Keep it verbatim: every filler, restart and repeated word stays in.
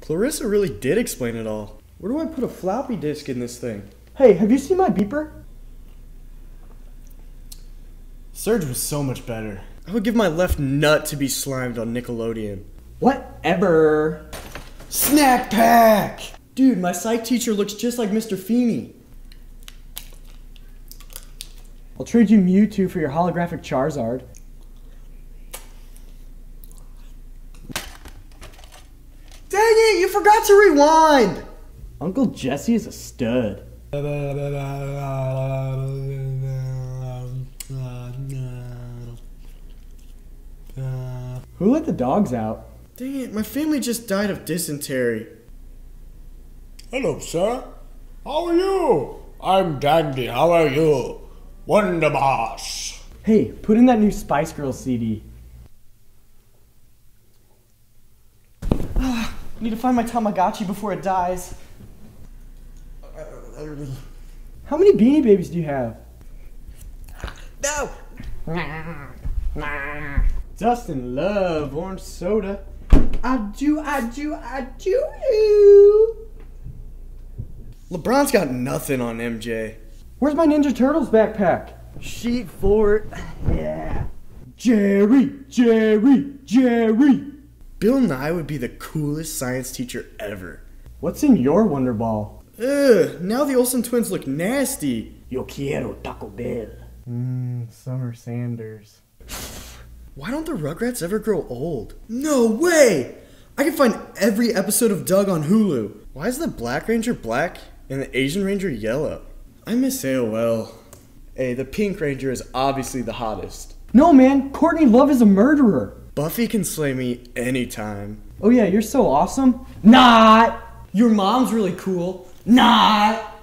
Clarissa really did explain it all. Where do I put a floppy disk in this thing? Hey, have you seen my beeper? Surge was so much better. I would give my left nut to be slimed on Nickelodeon. Whatever. Snack pack! Dude, my psych teacher looks just like Mister Feeney. I'll trade you Mewtwo for your holographic Charizard. Dang it, you forgot to rewind! Uncle Jesse is a stud. Who let the dogs out? Dang it, my family just died of dysentery. Hello, sir. How are you? I'm Dandy, how are you? Wonder Boss. Hey, put in that new Spice Girls C D. Ah, I need to find my Tamagotchi before it dies. How many Beanie Babies do you have? No! Dustin Love, orange soda. I do, I do, I do. LeBron's got nothing on M J. Where's my Ninja Turtles backpack? Sheet four. Yeah. Jerry, Jerry, Jerry. Bill Nye would be the coolest science teacher ever. What's in your Wonder Ball? Ugh, now the Olsen twins look nasty. Yo quiero Taco Bell. Mmm, Summer Sanders. Why don't the Rugrats ever grow old? No way! I can find every episode of Doug on Hulu. Why is the Black Ranger black and the Asian Ranger yellow? I miss A O L. Hey, the Pink Ranger is obviously the hottest. No, man. Courtney Love is a murderer. Buffy can slay me anytime. Oh, yeah, you're so awesome. Not! Your mom's really cool. Not!